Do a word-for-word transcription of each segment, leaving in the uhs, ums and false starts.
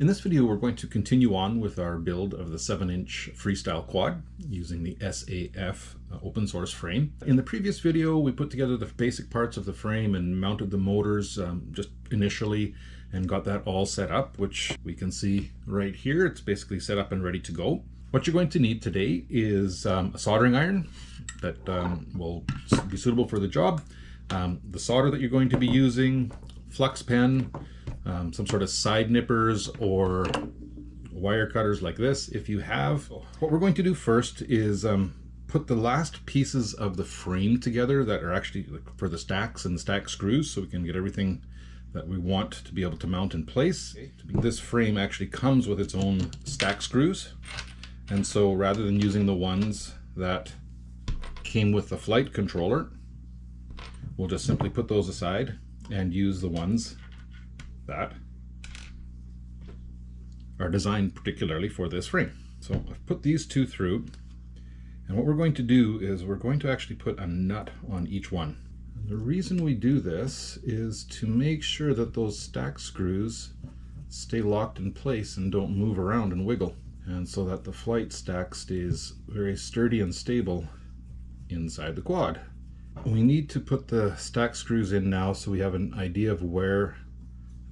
In this video, we're going to continue on with our build of the seven inch Freestyle Quad using the S A F open source frame. In the previous video, we put together the basic parts of the frame and mounted the motors um, just initially and got that all set up, which we can see right here. It's basically set up and ready to go. What you're going to need today is um, a soldering iron that um, will be suitable for the job, um, the solder that you're going to be using, flux pen, um, some sort of side nippers or wire cutters like this if you have. What we're going to do first is um, put the last pieces of the frame together that are actually for the stacks and stack screws, so we can get everything that we want to be able to mount in place. This frame actually comes with its own stack screws, and so rather than using the ones that came with the flight controller, we'll just simply put those aside and use the ones that are designed particularly for this frame. So I've put these two through, and what we're going to do is we're going to actually put a nut on each one. And the reason we do this is to make sure that those stack screws stay locked in place and don't move around and wiggle, and so that the flight stack stays very sturdy and stable inside the quad. We need to put the stack screws in now so we have an idea of where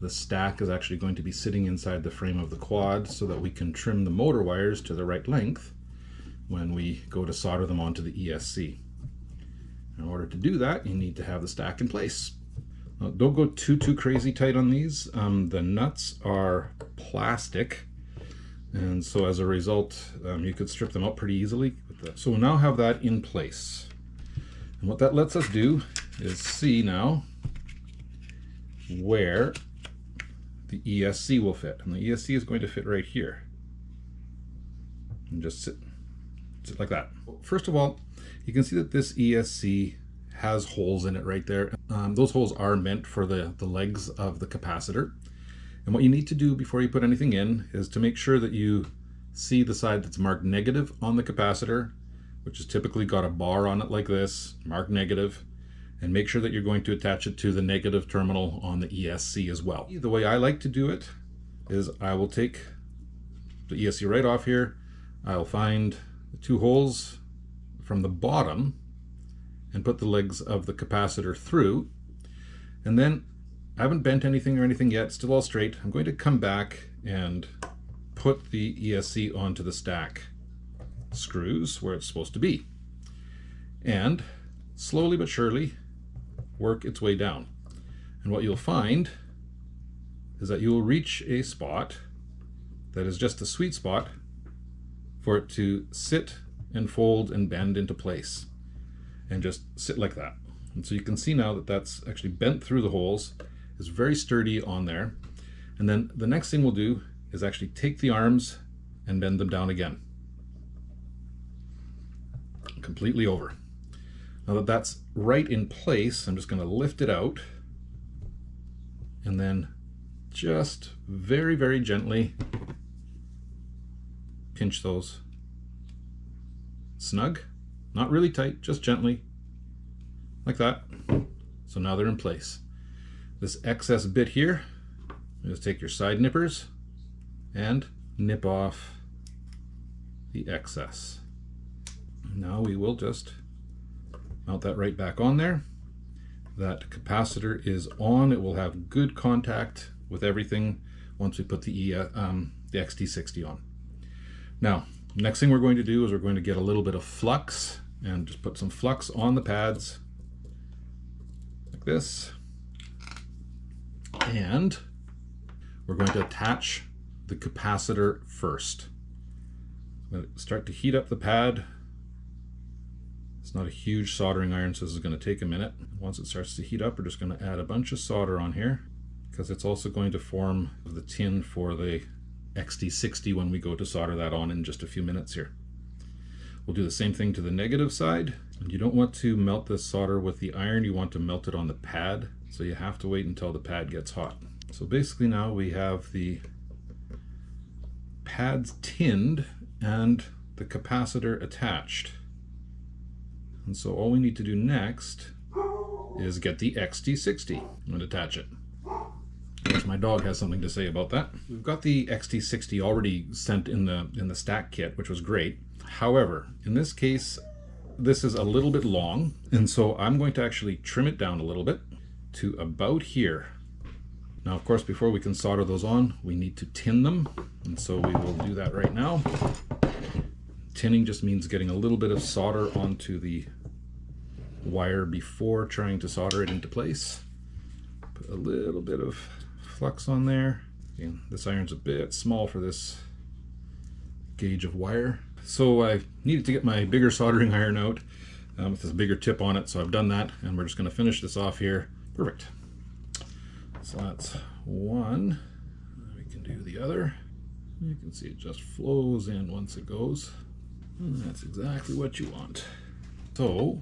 the stack is actually going to be sitting inside the frame of the quad, so that we can trim the motor wires to the right length when we go to solder them onto the E S C. In order to do that, you need to have the stack in place. Now, don't go too too crazy tight on these. Um, the nuts are plastic, and so as a result um, you could strip them out pretty easily. So we'll now have that in place. And what that lets us do is see now where the E S C will fit. And the E S C is going to fit right here. And just sit, sit like that. First of all, you can see that this E S C has holes in it right there. Um, those holes are meant for the, the legs of the capacitor. And what you need to do before you put anything in is to make sure that you see the side that's marked negative on the capacitor, which is typically got a bar on it like this, mark negative, and make sure that you're going to attach it to the negative terminal on the E S C as well. The way I like to do it is I will take the E S C right off here, I'll find the two holes from the bottom and put the legs of the capacitor through, and then I haven't bent anything or anything yet, still all straight. I'm going to come back and put the E S C onto the stack screws where it's supposed to be, and slowly but surely work its way down. And what you'll find is that you will reach a spot that is just the sweet spot for it to sit and fold and bend into place, and just sit like that. And so you can see now that that's actually bent through the holes, is very sturdy on there. And then the next thing we'll do is actually take the arms and bend them down again, completely over. Now that that's right in place, I'm just going to lift it out, and then just very, very gently pinch those snug, not really tight, just gently, like that. So now they're in place. This excess bit here, just take your side nippers and nip off the excess. Now we will just mount that right back on there. That capacitor is on. It will have good contact with everything once we put the, um, the X T sixty on. Now, next thing we're going to do is we're going to get a little bit of flux and just put some flux on the pads like this. And we're going to attach the capacitor first. I'm going to start to heat up the pad. It's not a huge soldering iron, so this is going to take a minute. Once it starts to heat up, we're just going to add a bunch of solder on here, because it's also going to form the tin for the X T sixty when we go to solder that on in just a few minutes here. We'll do the same thing to the negative side. You don't want to melt this solder with the iron, you want to melt it on the pad, so you have to wait until the pad gets hot. So basically now we have the pads tinned and the capacitor attached. And so all we need to do next is get the X T sixty and attach it. It's my dog has something to say about that. We've got the X T sixty already sent in the in the stack kit, which was great. However, in this case, this is a little bit long, and so I'm going to actually trim it down a little bit to about here. Now, of course, before we can solder those on, we need to tin them, and so we will do that right now. Tinning just means getting a little bit of solder onto the wire before trying to solder it into place. Put a little bit of flux on there. Again, this iron's a bit small for this gauge of wire. So I needed to get my bigger soldering iron out um, with this bigger tip on it, so I've done that, and we're just going to finish this off here. Perfect. So that's one. We can do the other. You can see it just flows in once it goes. And that's exactly what you want. So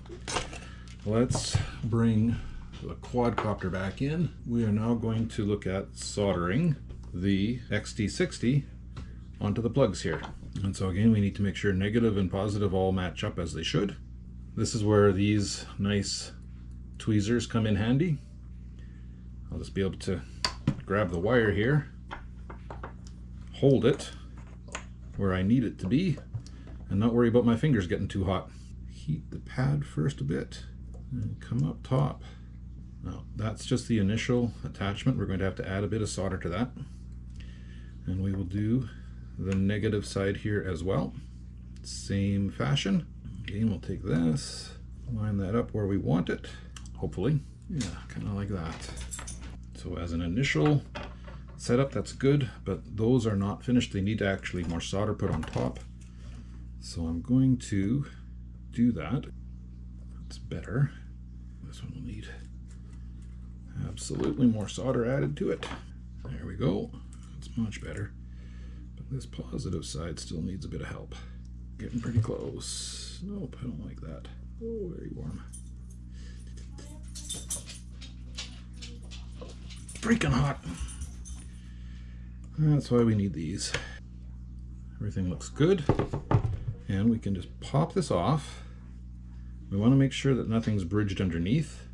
let's bring the quadcopter back in. We are now going to look at soldering the X T sixty onto the plugs here. And so again, we need to make sure negative and positive all match up as they should. This is where these nice tweezers come in handy. I'll just be able to grab the wire here, hold it where I need it to be, and not worry about my fingers getting too hot. Heat the pad first a bit and come up top. Now that's just the initial attachment. We're going to have to add a bit of solder to that, and we will do the negative side here as well, same fashion. Again, we'll take this, line that up where we want it, hopefully. Yeah, kind of like that. So as an initial setup, that's good, but those are not finished. They need actually more solder put on top, so I'm going to do that. That's better. This one will need absolutely more solder added to it. There we go. That's much better. But this positive side still needs a bit of help. Getting pretty close. Nope, I don't like that. Oh, very warm. Freaking hot. That's why we need these. Everything looks good. And we can just pop this off. We want to make sure that nothing's bridged underneath,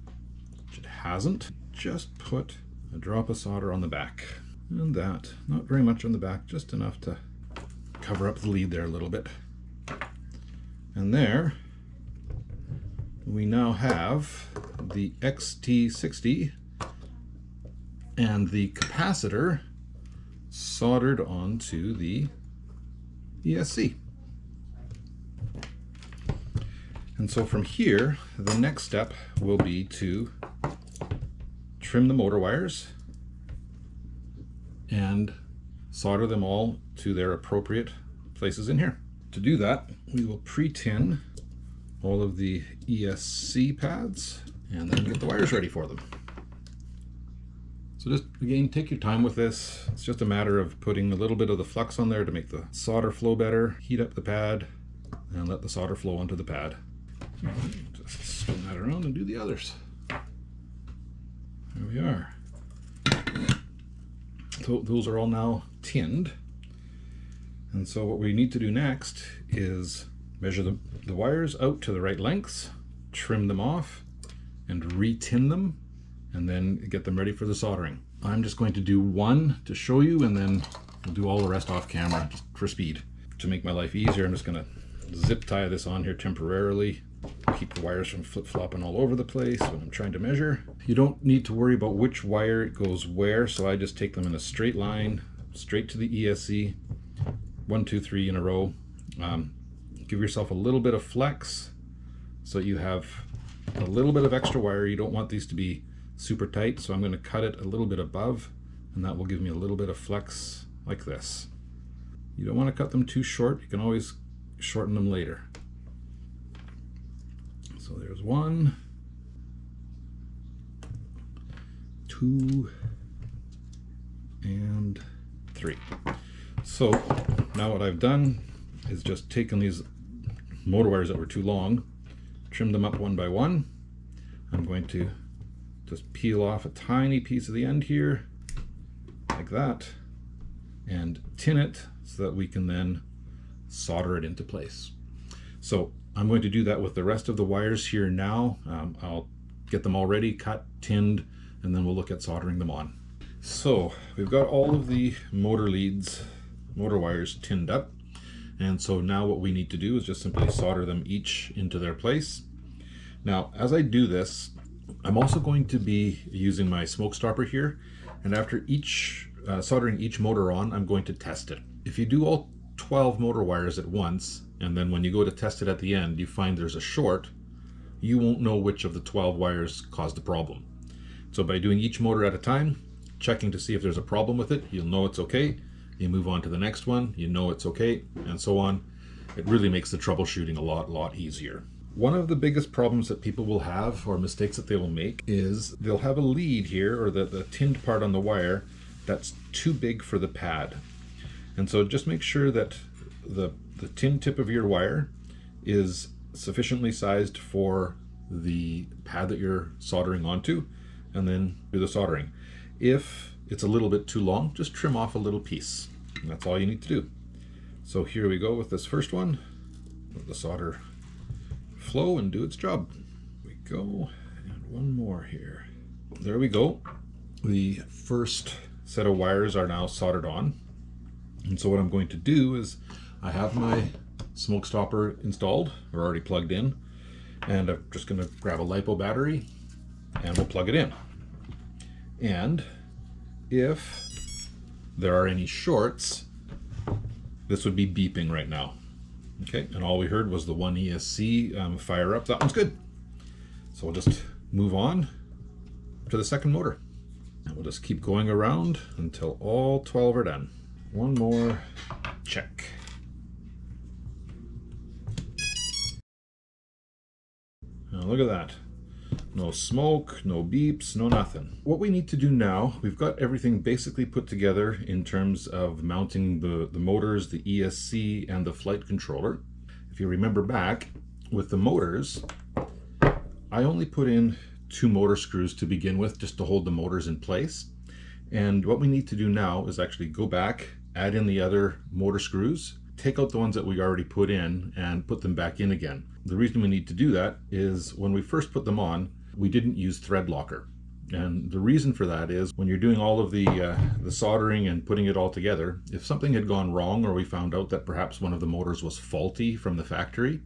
which it hasn't. Just put a drop of solder on the back. And that, not very much on the back, just enough to cover up the lead there a little bit. And there, we now have the X T sixty and the capacitor soldered onto the E S C. And so from here, the next step will be to trim the motor wires and solder them all to their appropriate places in here. To do that, we will pre-tin all of the E S C pads and then get the wires ready for them. So just, again, take your time with this. It's just a matter of putting a little bit of the flux on there to make the solder flow better, heat up the pad, and let the solder flow onto the pad. Just spin that around and do the others. There we are. So those are all now tinned. And so what we need to do next is measure the, the wires out to the right lengths, trim them off, and re-tin them, and then get them ready for the soldering. I'm just going to do one to show you, and then we'll do all the rest off camera just for speed. To make my life easier, I'm just gonna zip tie this on here temporarily, keep the wires from flip-flopping all over the place when I'm trying to measure. You don't need to worry about which wire it goes where, so I just take them in a straight line, straight to the E S C, one, two, three in a row. Um, give yourself a little bit of flex, so you have a little bit of extra wire. You don't want these to be super tight, so I'm gonna cut it a little bit above, and that will give me a little bit of flex like this. You don't want to cut them too short. You can always shorten them later. So there's one, two, and three. So now what I've done is just taken these motor wires that were too long, trimmed them up one by one. I'm going to just peel off a tiny piece of the end here, like that, and tin it so that we can then solder it into place. So I'm going to do that with the rest of the wires here now. Um, I'll get them all ready, cut, tinned, and then we'll look at soldering them on. So we've got all of the motor leads, motor wires tinned up, and so now what we need to do is just simply solder them each into their place. Now as I do this, I'm also going to be using my smoke stopper here, and after each uh, soldering each motor on, I'm going to test it. If you do all twelve motor wires at once, and then when you go to test it at the end you find there's a short, you won't know which of the twelve wires caused the problem. So by doing each motor at a time, checking to see if there's a problem with it, you'll know it's okay. You move on to the next one, you know it's okay, and so on. It really makes the troubleshooting a lot, lot easier. One of the biggest problems that people will have, or mistakes that they will make, is they'll have a lead here, or the, the tinned part on the wire, that's too big for the pad. And so just make sure that the, the tinned tip of your wire is sufficiently sized for the pad that you're soldering onto, and then do the soldering. If it's a little bit too long, just trim off a little piece. And that's all you need to do. So here we go with this first one. Let the solder flow and do its job. Here we go, and one more here. There we go. The first set of wires are now soldered on. And so what I'm going to do is, I have my smoke stopper installed, or already plugged in, and I'm just gonna grab a LiPo battery and we'll plug it in. And if there are any shorts, this would be beeping right now. Okay, and all we heard was the one E S C um, fire up. That one's good. So we'll just move on to the second motor. And we'll just keep going around until all twelve are done. One more check. Now look at that. No smoke, no beeps, no nothing. What we need to do now, we've got everything basically put together in terms of mounting the, the motors, the E S C, and the flight controller. If you remember back, with the motors, I only put in two motor screws to begin with, just to hold the motors in place. And what we need to do now is actually go back, add in the other motor screws, take out the ones that we already put in, and put them back in again. The reason we need to do that is when we first put them on, we didn't use thread locker, and the reason for that is when you're doing all of the uh, the soldering and putting it all together, if something had gone wrong, or we found out that perhaps one of the motors was faulty from the factory,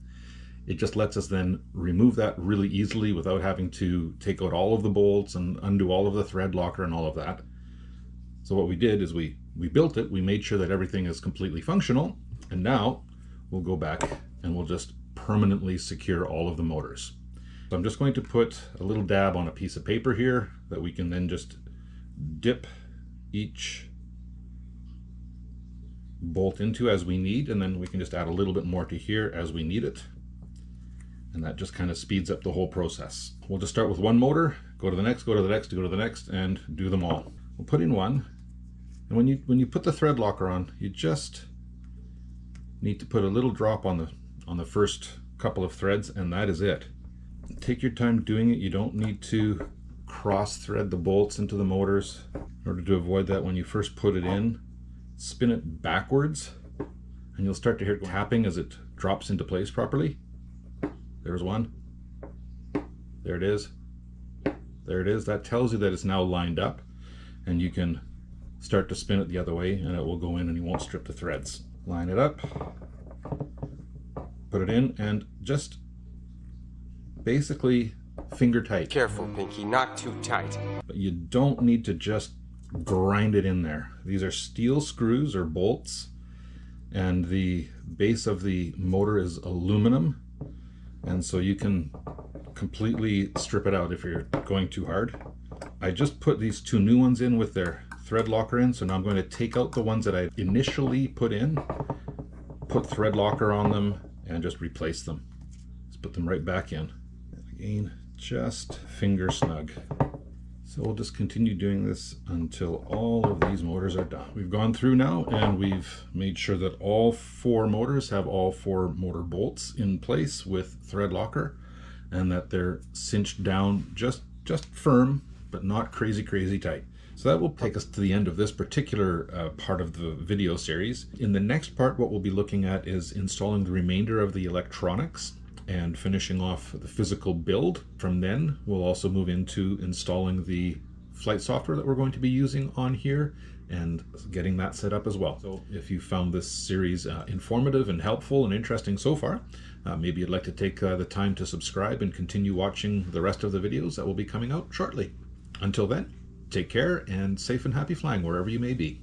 it just lets us then remove that really easily without having to take out all of the bolts and undo all of the thread locker and all of that. So what we did is we we built it, we made sure that everything is completely functional, and now we'll go back and we'll just permanently secure all of the motors. So I'm just going to put a little dab on a piece of paper here that we can then just dip each bolt into as we need, and then we can just add a little bit more to here as we need it. And that just kind of speeds up the whole process. We'll just start with one motor, go to the next, go to the next, go to the next, and do them all. We'll put in one, and when you, when you put the thread locker on, you just need to put a little drop on the, on the first couple of threads, and that is it. Take your time doing it. You don't need to cross thread the bolts into the motors. In order to avoid that, when you first put it in, spin it backwards and you'll start to hear tapping as it drops into place properly. There's one. There it is. There it is. That tells you that it's now lined up, and you can start to spin it the other way and it will go in and you won't strip the threads. Line it up, put it in, and just basically finger tight. Careful, Pinky, not too tight. But you don't need to just grind it in there. These are steel screws or bolts, and the base of the motor is aluminum, and so you can completely strip it out if you're going too hard. I just put these two new ones in with their thread locker in, so now I'm going to take out the ones that I initially put in, put thread locker on them, and just replace them. Let's put them right back in. Again, just finger snug. So we'll just continue doing this until all of these motors are done. We've gone through now and we've made sure that all four motors have all four motor bolts in place with thread locker, and that they're cinched down just, just firm, but not crazy, crazy tight. So that will take us to the end of this particular uh, part of the video series. In the next part, what we'll be looking at is installing the remainder of the electronics and finishing off the physical build. From then, we'll also move into installing the flight software that we're going to be using on here and getting that set up as well. So if you found this series uh, informative and helpful and interesting so far, uh, maybe you'd like to take uh, the time to subscribe and continue watching the rest of the videos that will be coming out shortly. Until then, take care and safe and happy flying wherever you may be.